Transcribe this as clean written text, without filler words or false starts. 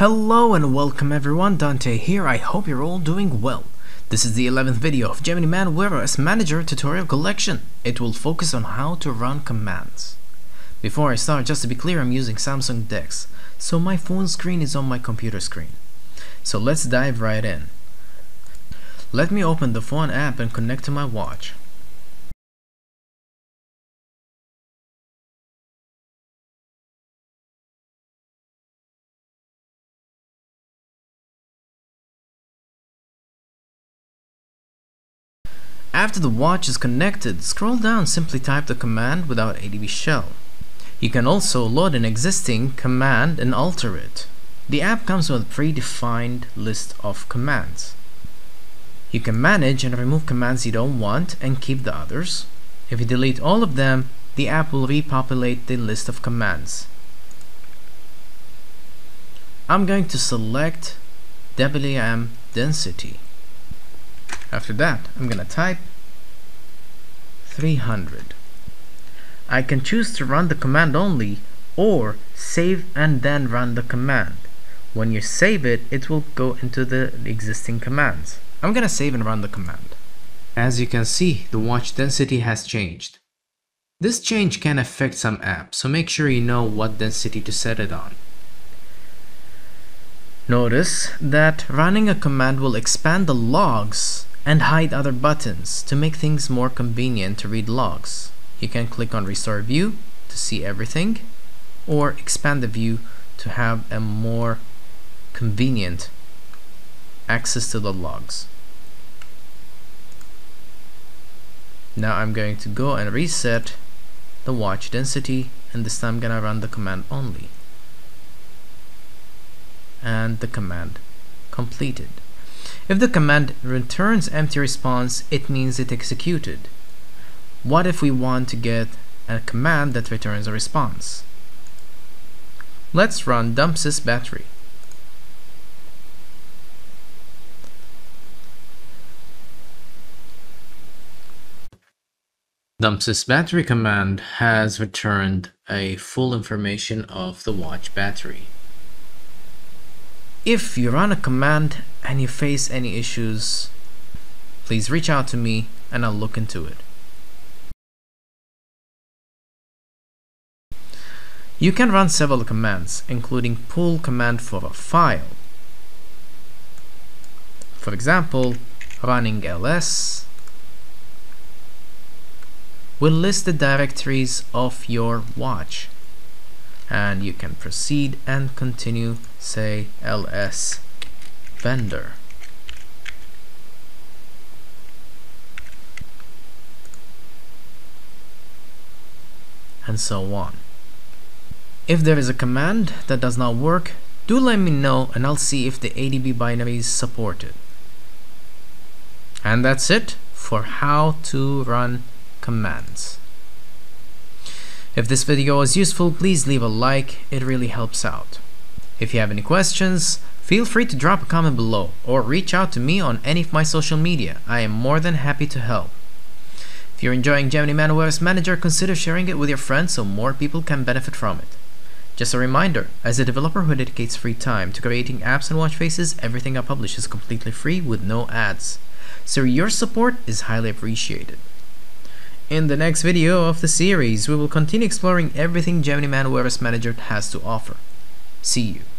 Hello and welcome everyone, Dante here. I hope you're all doing well. This is the 11th video of Geminiman WearOS Manager tutorial collection. It will focus on how to run commands. Before I start, just to be clear, I'm using Samsung DeX, so my phone screen is on my computer screen. So let's dive right in. Let me open the phone app and connect to my watch. After the watch is connected, scroll down, simply type the command without ADB shell. You can also load an existing command and alter it. The app comes with a predefined list of commands. You can manage and remove commands you don't want and keep the others. If you delete all of them, the app will repopulate the list of commands. I'm going to select WM density. After that, I'm gonna type 300. I can choose to run the command only or save and then run the command. When you save it, it will go into the existing commands. I'm gonna save and run the command. As you can see, the watch density has changed. This change can affect some apps, so make sure you know what density to set it on. Notice that running a command will expand the logs and hide other buttons to make things more convenient to read logs. You can click on Restore View to see everything, or expand the view to have a more convenient access to the logs. Now I'm going to go and reset the watch density, and this time I'm gonna run the command only. And the command completed. If the command returns empty response, it means it executed. What if we want to get a command that returns a response? Let's run dumpsys battery. Dumpsys battery command has returned a full information of the watch battery. If you run a command and you face any issues, please reach out to me and I'll look into it. You can run several commands, including pull command for a file. For example, running ls will list the directories of your watch, and you can proceed and continue, say ls vendor. And so on. If there is a command that does not work, do let me know and I'll see if the ADB binaries support it. And that's it for how to run commands. If this video was useful, please leave a like, it really helps out. If you have any questions, feel free to drop a comment below or reach out to me on any of my social media. I am more than happy to help. If you're enjoying Geminiman WearOS Manager, consider sharing it with your friends so more people can benefit from it. Just a reminder, as a developer who dedicates free time to creating apps and watch faces, everything I publish is completely free with no ads. So your support is highly appreciated. In the next video of the series, we will continue exploring everything Geminiman WearOS Manager has to offer. See you.